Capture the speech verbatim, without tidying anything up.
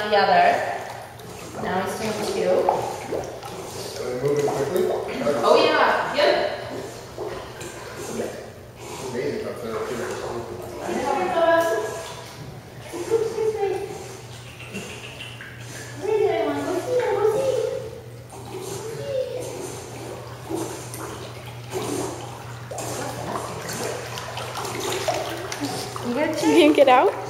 on the other. Now he's doing two. Are we moving quickly? Oh yeah, yep. It's amazing how therapeutic it is. You have your photos? Excuse me. Wait there, everyone. Go see her. Go see. Go see. You got to get out?